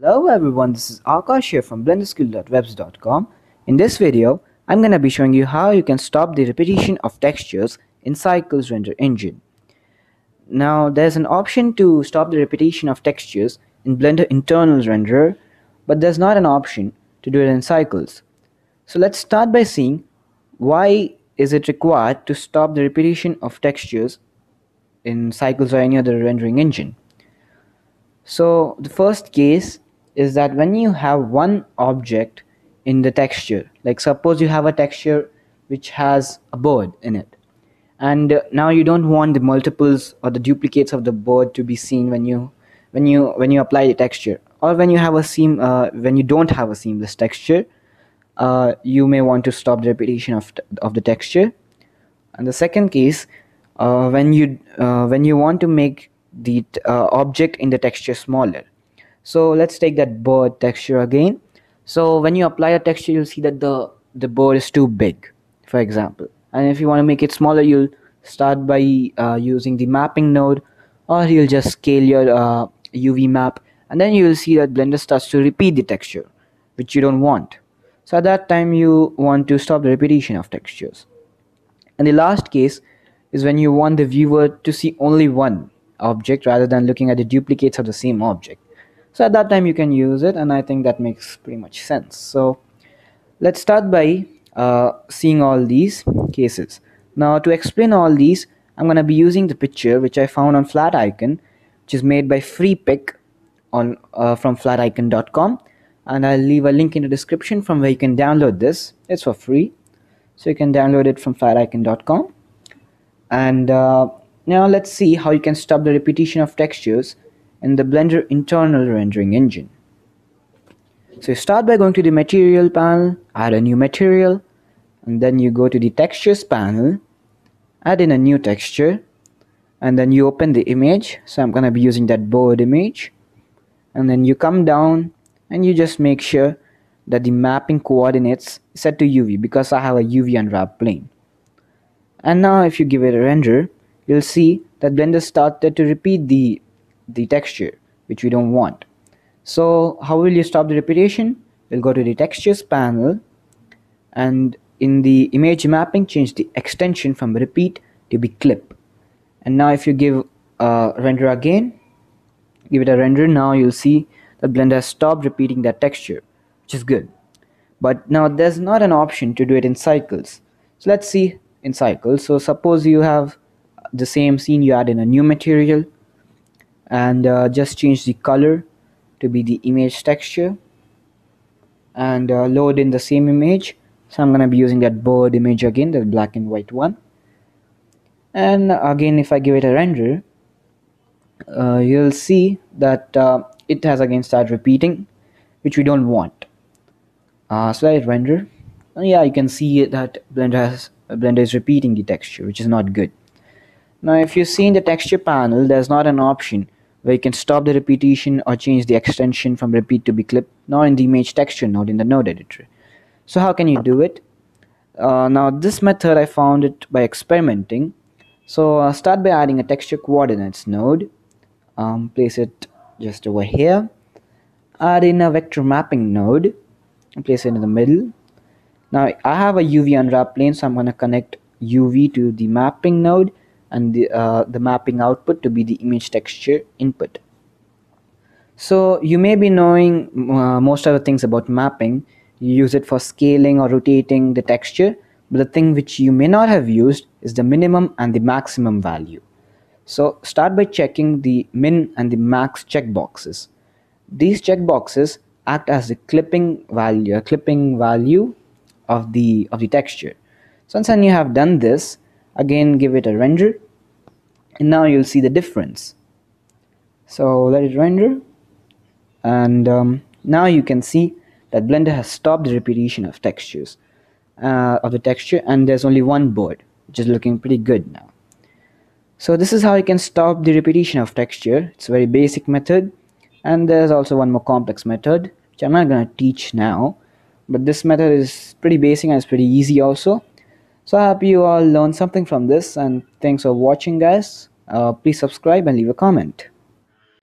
Hello everyone, this is Akash here from blenderskool.webs.com. In this video, I'm going to be showing you how you can stop the repetition of textures in Cycles render engine. Now, there's an option to stop the repetition of textures in Blender internal renderer, but there's not an option to do it in Cycles. So let's start by seeing why is it required to stop the repetition of textures in Cycles or any other rendering engine. So the first case is that when you have one object in the texture, like suppose you have a texture which has a bird in it, and now you don't want the multiples or the duplicates of the bird to be seen when you apply the texture, or when you have a don't have a seamless texture, you may want to stop the repetition of the texture. And the second case, when you want to make the object in the texture smaller. So let's take that bird texture again. So when you apply a texture, you'll see that the bird is too big, for example, and if you want to make it smaller, you'll start by using the mapping node, or you'll just scale your UV map, and then you'll see that Blender starts to repeat the texture, which you don't want. So at that time you want to stop the repetition of textures. And the last case is when you want the viewer to see only one object rather than looking at the duplicates of the same object. So at that time you can use it, and I think that makes pretty much sense. So let's start by seeing all these cases. Now, to explain all these, I'm going to be using the picture which I found on Flat Icon, which is made by Freepik on from flaticon.com, and I'll leave a link in the description from where you can download this. It's for free, so you can download it from flaticon.com. and now let's see how you can stop the repetition of textures in the Blender internal rendering engine. So you start by going to the material panel, add a new material, and then you go to the textures panel, add in a new texture, and then you open the image. So I'm gonna be using that bird image, and then you come down and you just make sure that the mapping coordinates is set to UV, because I have a UV unwrap plane. And now if you give it a render, you'll see that Blender started to repeat the texture, which we don't want. So how will you stop the repetition? We'll go to the textures panel, and in the image mapping, change the extension from repeat to be clip. And now if you give render again, give it a render, now you'll see that Blender has stopped repeating that texture, which is good. But now there's not an option to do it in Cycles. So let's see in Cycles. So suppose you have the same scene, you add in a new material, and just change the color to be the image texture, and load in the same image. So I'm gonna be using that bird image again, the black and white one, and again if I give it a render, you'll see that it has again started repeating, which we don't want. So I render, and yeah, you can see that Blender is repeating the texture, which is not good. Now if you see in the texture panel, there's not an option where you can stop the repetition or change the extension from repeat to be clip, nor in the image texture node in the node editor. So how can you do it? Now this method, I found it by experimenting. So start by adding a texture coordinates node, place it just over here, add in a vector mapping node and place it in the middle. Now I have a UV unwrap plane, so I'm going to connect UV to the mapping node, and the mapping output to be the image texture input. So you may be knowing most other things about mapping. You use it for scaling or rotating the texture, but the thing which you may not have used is the minimum and the maximum value. So start by checking the min and the max checkboxes. These checkboxes act as the clipping value of the texture. So once you have done this, again give it a render, and now you'll see the difference. So let it render, and now you can see that Blender has stopped the repetition of textures and there's only one bird, which is looking pretty good now. So this is how you can stop the repetition of texture. It's a very basic method, and there's also one more complex method which I'm not going to teach now, but this method is pretty basic and it's pretty easy also. So I hope you all learned something from this, and thanks for watching guys. Please subscribe and leave a comment.